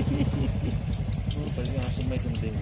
paling asamnya itu penting.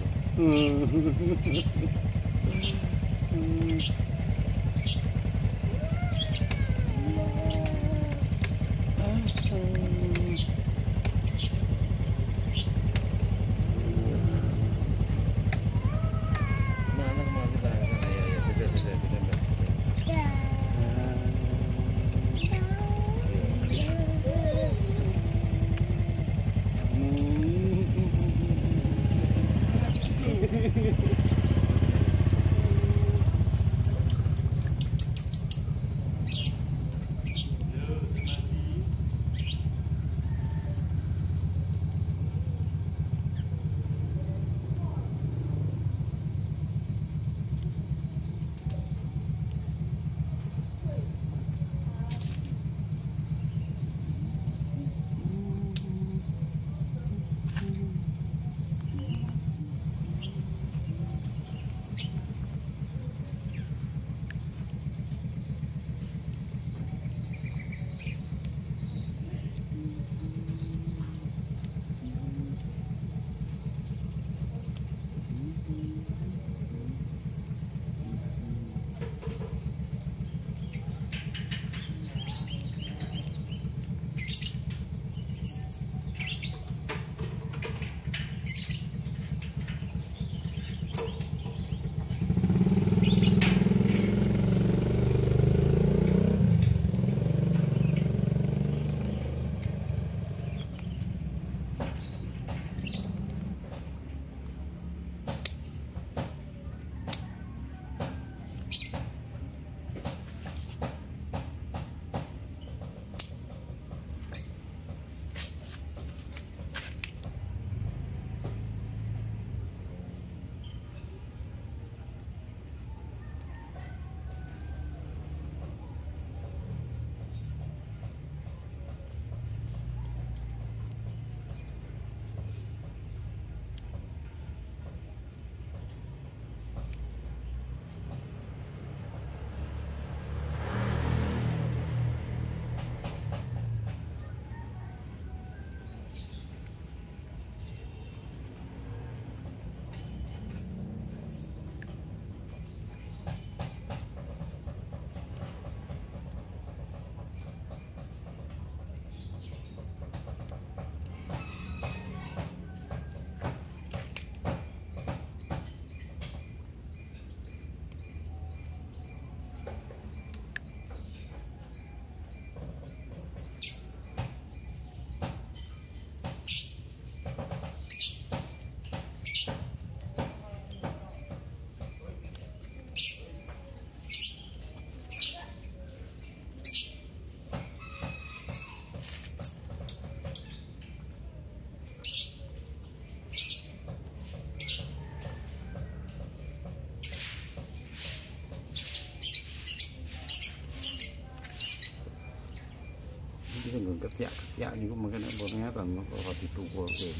Ketiak juga mungkin bornya kan kalau itu bornya.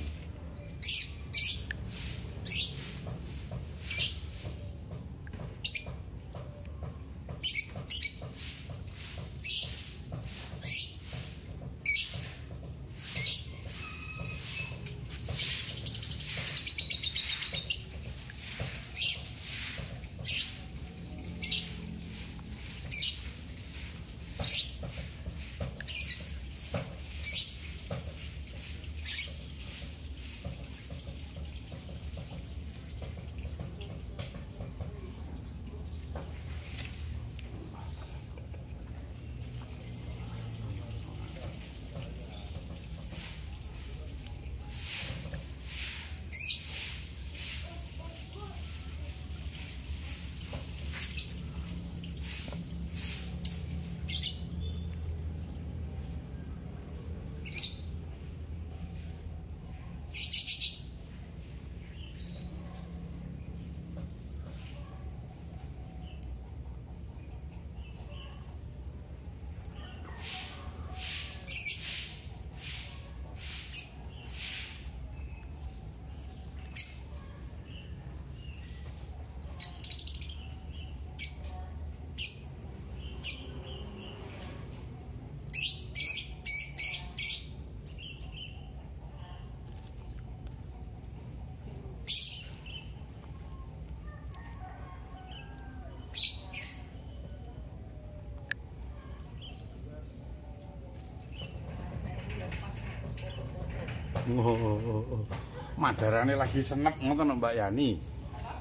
Madarane lagi senep ngoten Mbak Yani.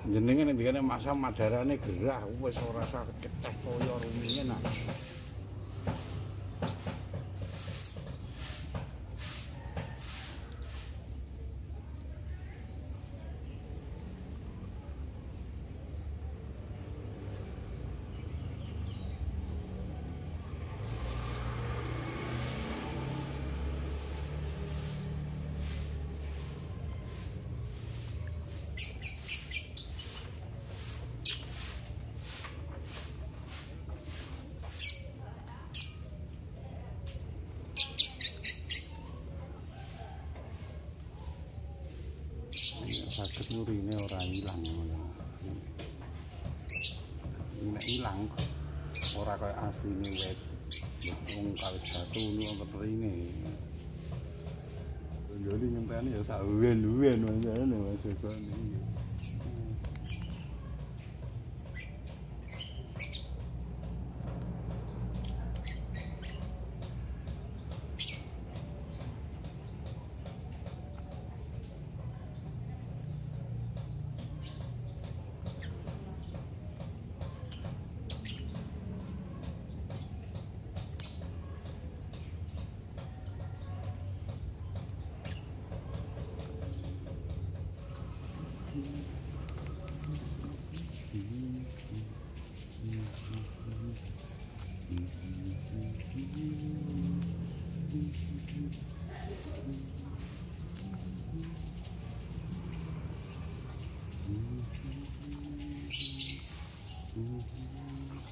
Jenengan ngendikane masa madarane gerah wis ora saged keceh kaya rumine nah. Sakit nyurine ora ilang ngono. Nek ilang ora kaya asline wit. Wong kawit satu ono petrine. Lho nyenteni ya sak uwen-uwen ngono Mas Joko niki.